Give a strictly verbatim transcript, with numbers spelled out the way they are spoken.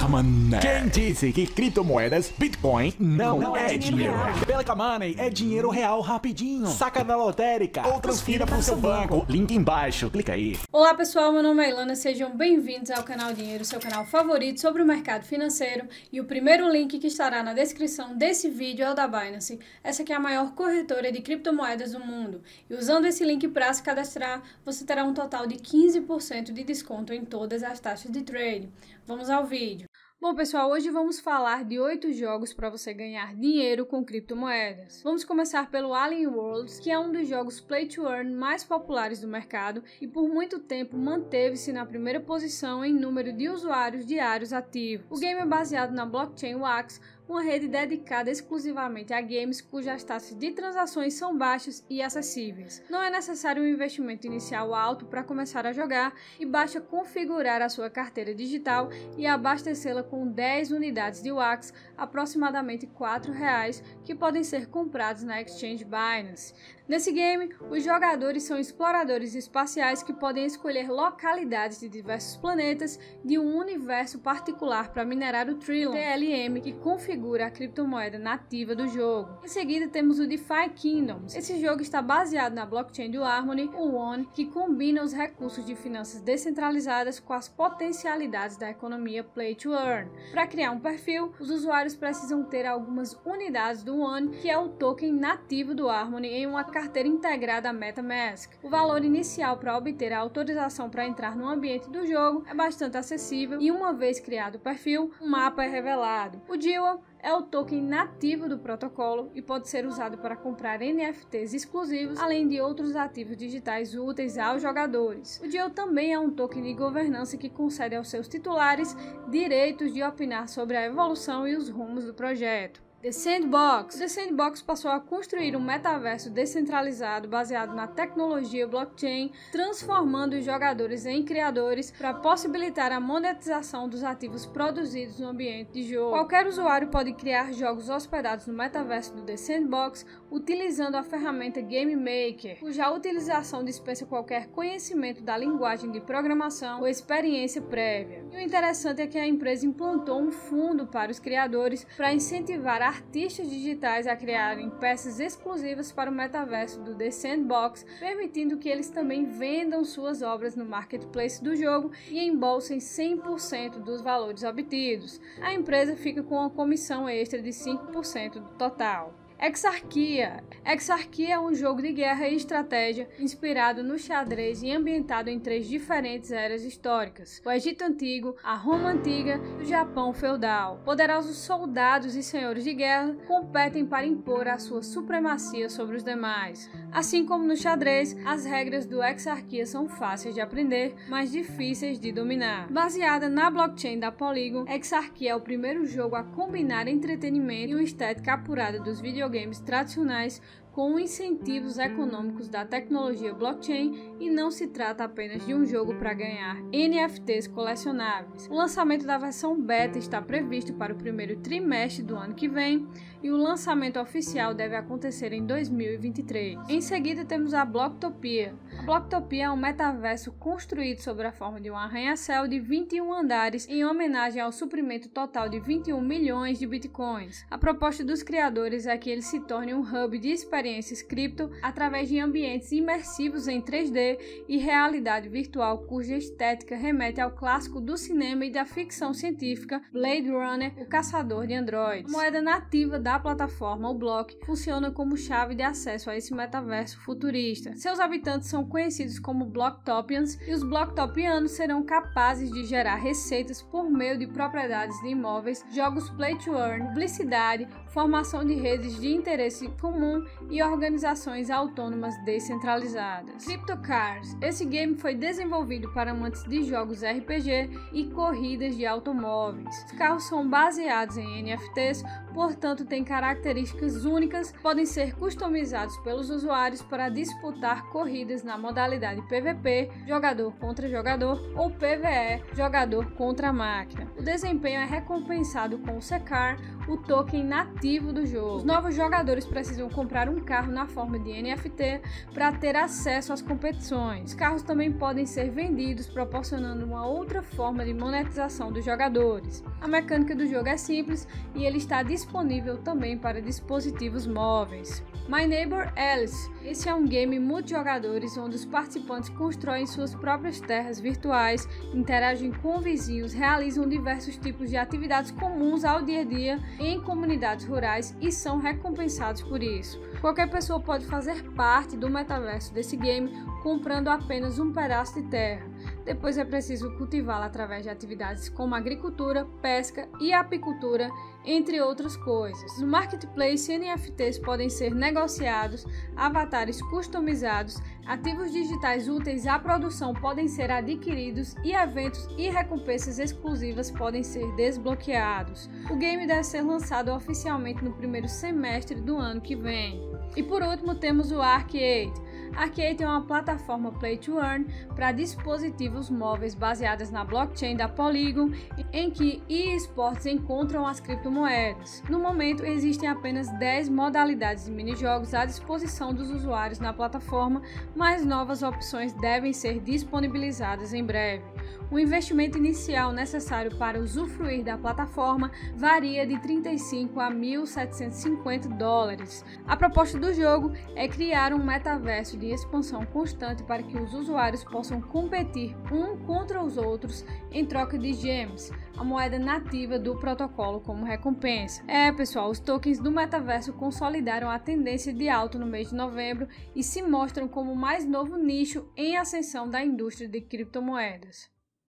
KAMONEY. Quem disse que criptomoedas, Bitcoin, não, não é, é dinheiro? dinheiro. Pela KAMONEY é dinheiro real rapidinho. Saca da lotérica ou transfira para o seu banco. banco. Link embaixo, clica aí. Olá pessoal, meu nome é Ilana, sejam bem-vindos ao canal Dinheiro, seu canal favorito sobre o mercado financeiro. E o primeiro link que estará na descrição desse vídeo é o da Binance. Essa que é a maior corretora de criptomoedas do mundo. E usando esse link para se cadastrar, você terá um total de quinze por cento de desconto em todas as taxas de trade. Vamos ao vídeo. Bom pessoal, hoje vamos falar de oito jogos para você ganhar dinheiro com criptomoedas. Vamos começar pelo Alien Worlds, que é um dos jogos Play to Earn mais populares do mercado e por muito tempo manteve-se na primeira posição em número de usuários diários ativos. O game é baseado na blockchain Wax, uma rede dedicada exclusivamente a games cujas taxas de transações são baixas e acessíveis. Não é necessário um investimento inicial alto para começar a jogar e basta configurar a sua carteira digital e abastecê-la com dez unidades de Wax, aproximadamente quatro reais, que podem ser comprados na exchange Binance. Nesse game, os jogadores são exploradores espaciais que podem escolher localidades de diversos planetas de um universo particular para minerar o Trilium, T L M, que configura a criptomoeda nativa do jogo. Em seguida, temos o DeFi Kingdoms. Esse jogo está baseado na blockchain do Harmony, o ONE, que combina os recursos de finanças descentralizadas com as potencialidades da economia Play to Earn. Para criar um perfil, os usuários precisam ter algumas unidades do ONE, que é o token nativo do Harmony, em uma carteira integrada à MetaMask. O valor inicial para obter a autorização para entrar no ambiente do jogo é bastante acessível e, uma vez criado o perfil, um mapa é revelado. O D I O é o token nativo do protocolo e pode ser usado para comprar N F Ts exclusivos, além de outros ativos digitais úteis aos jogadores. O D I O também é um token de governança que concede aos seus titulares direitos de opinar sobre a evolução e os rumos do projeto. The Sandbox. The Sandbox passou a construir um metaverso descentralizado baseado na tecnologia blockchain, transformando os jogadores em criadores para possibilitar a monetização dos ativos produzidos no ambiente de jogo. Qualquer usuário pode criar jogos hospedados no metaverso do The Sandbox utilizando a ferramenta Game Maker, cuja utilização dispensa qualquer conhecimento da linguagem de programação ou experiência prévia. E o interessante é que a empresa implantou um fundo para os criadores para incentivar a artistas digitais a criarem peças exclusivas para o metaverso do The Sandbox, permitindo que eles também vendam suas obras no marketplace do jogo e embolsem cem por cento dos valores obtidos. A empresa fica com uma comissão extra de cinco por cento do total. Exarquia. Exarquia é um jogo de guerra e estratégia inspirado no xadrez e ambientado em três diferentes eras históricas: o Egito Antigo, a Roma Antiga e o Japão Feudal. Poderosos soldados e senhores de guerra competem para impor a sua supremacia sobre os demais. Assim como no xadrez, as regras do Exarquia são fáceis de aprender, mas difíceis de dominar. Baseada na blockchain da Polygon, Exarquia é o primeiro jogo a combinar entretenimento e uma estética apurada dos videogames games tradicionais com incentivos econômicos da tecnologia blockchain, e não se trata apenas de um jogo para ganhar N F Ts colecionáveis. O lançamento da versão beta está previsto para o primeiro trimestre do ano que vem e o lançamento oficial deve acontecer em dois mil e vinte e três. Em seguida temos a Blocktopia. A Blocktopia é um metaverso construído sobre a forma de um arranha-céu de vinte e um andares em homenagem ao suprimento total de vinte e um milhões de bitcoins. A proposta dos criadores é que ele se torne um hub de experiências cripto através de ambientes imersivos em três D e realidade virtual cuja estética remete ao clássico do cinema e da ficção científica Blade Runner, o caçador de androides. A moeda nativa da plataforma, o Block, funciona como chave de acesso a esse metaverso futurista. Seus habitantes são conhecidos como Blocktopians e os Blocktopianos serão capazes de gerar receitas por meio de propriedades de imóveis, jogos Play to Earn, publicidade, formação de redes de interesse comum e organizações autônomas descentralizadas. CryptoCars. Esse game foi desenvolvido para amantes de jogos R P G e corridas de automóveis. Os carros são baseados em N F Ts, portanto têm características únicas, podem ser customizados pelos usuários para disputar corridas na modalidade P V P, jogador contra jogador, ou P V E, jogador contra máquina. O desempenho é recompensado com o SECAR, o token nativo do jogo. Os novos jogadores precisam comprar um carro na forma de N F T para ter acesso às competições. Os carros também podem ser vendidos, proporcionando uma outra forma de monetização dos jogadores. A mecânica do jogo é simples e ele está disponível também para dispositivos móveis. My Neighbor Alice. Esse é um game multijogadores onde os participantes constroem suas próprias terras virtuais, interagem com vizinhos, realizam diversos tipos de atividades comuns ao dia a dia em comunidades rurais e são recompensados por isso. Qualquer pessoa pode fazer parte do metaverso desse game comprando apenas um pedaço de terra. Depois é preciso cultivá-la através de atividades como agricultura, pesca e apicultura, entre outras coisas. No marketplace, N F Ts podem ser negociados, avatares customizados, ativos digitais úteis à produção podem ser adquiridos e eventos e recompensas exclusivas podem ser desbloqueados. O game deve ser lançado oficialmente no primeiro semestre do ano que vem. E por último temos o Arcade. Arcade é uma plataforma Play to Earn para dispositivos móveis baseadas na blockchain da Polygon, em que e-sports encontram as criptomoedas. No momento, existem apenas dez modalidades de minijogos à disposição dos usuários na plataforma, mas novas opções devem ser disponibilizadas em breve. O investimento inicial necessário para usufruir da plataforma varia de trinta e cinco a mil setecentos e cinquenta dólares. A proposta do jogo é criar um metaverso de expansão constante para que os usuários possam competir um contra os outros em troca de gems, a moeda nativa do protocolo, como recompensa. É, pessoal, os tokens do metaverso consolidaram a tendência de alta no mês de novembro e se mostram como o mais novo nicho em ascensão da indústria de criptomoedas.